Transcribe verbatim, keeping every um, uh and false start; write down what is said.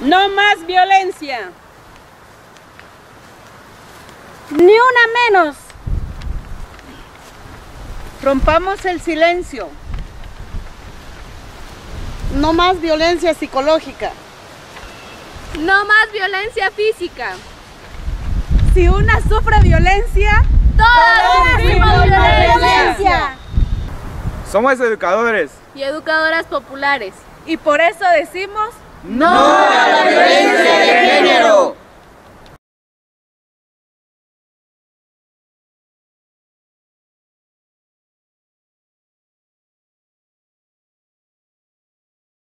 No más violencia. Ni una menos. Rompamos el silencio. No más violencia psicológica. No más violencia física. Si una sufre violencia, todas sufrimos violencia. Somos educadores y educadoras populares. Y por eso decimos: ¡No a la violencia de género!